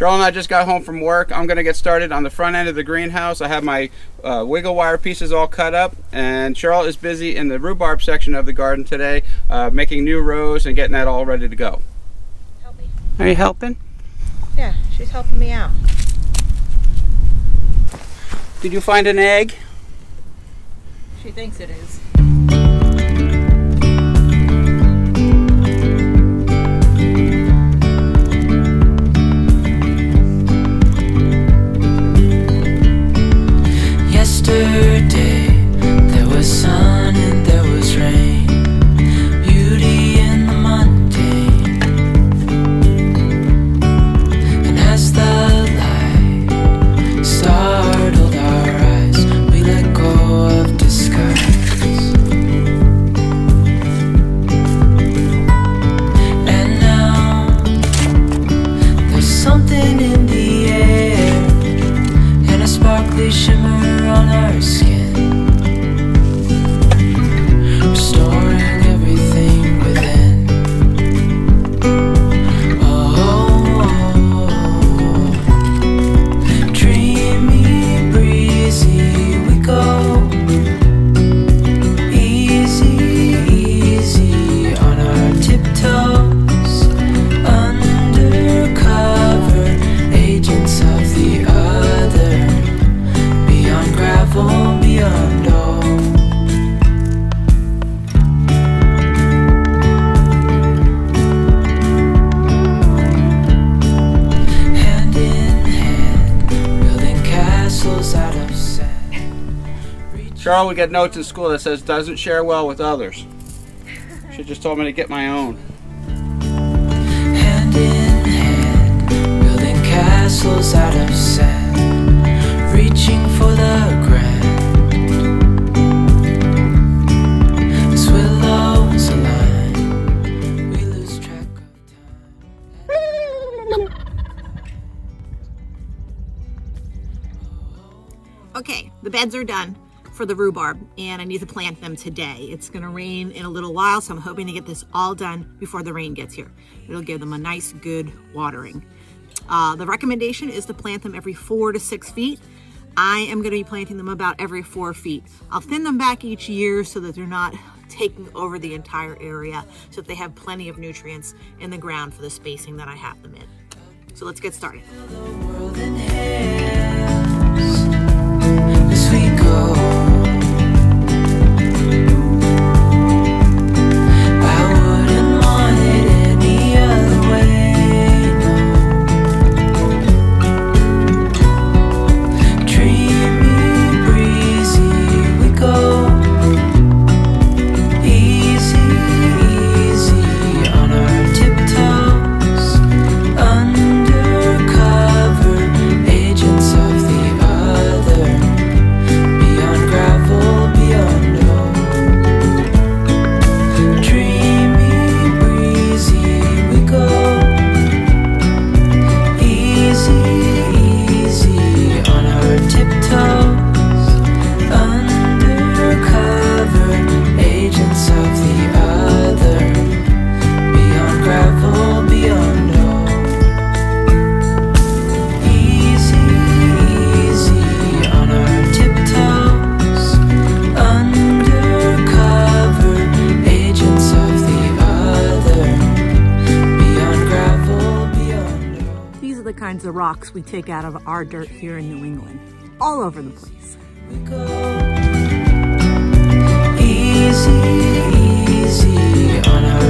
Charles and I just got home from work. I'm going to get started on the front end of the greenhouse. I have my wiggle wire pieces all cut up, and Charles is busy in the rhubarb section of the garden today, making new rows and getting that all ready to go. Help me. Are you helping? Yeah, she's helping me out. Did you find an egg? She thinks it is. Yesterday there was sun and there was rain, beauty in the mundane. And as the light startled our eyes, we let go of disguise. And now there's something in the air, and a sparkly shimmer on our skin, restoring everything within. Oh, dreamy, breezy, we go easy, easy on our tiptoes, undercover agents of the other. Beyond gravel, beyond all. Hand in hand, building castles out of sand. Charles would get notes in school that says, doesn't share well with others. She just told me to get my own. Hand in hand, building castles out of sand. Reaching for the grand, as willows align, we lose track of time. Okay, the beds are done for the rhubarb, and I need to plant them today. It's gonna rain in a little while, so I'm hoping to get this all done before the rain gets here. It'll give them a nice, good watering. The recommendation is to plant them every 4 to 6 feet. I am going to be planting them about every 4 feet. I'll thin them back each year so that they're not taking over the entire area, so that they have plenty of nutrients in the ground for the spacing that I have them in. So let's get started. Kinds of rocks we take out of our dirt here in New England, all over the place. We go easy, easy on our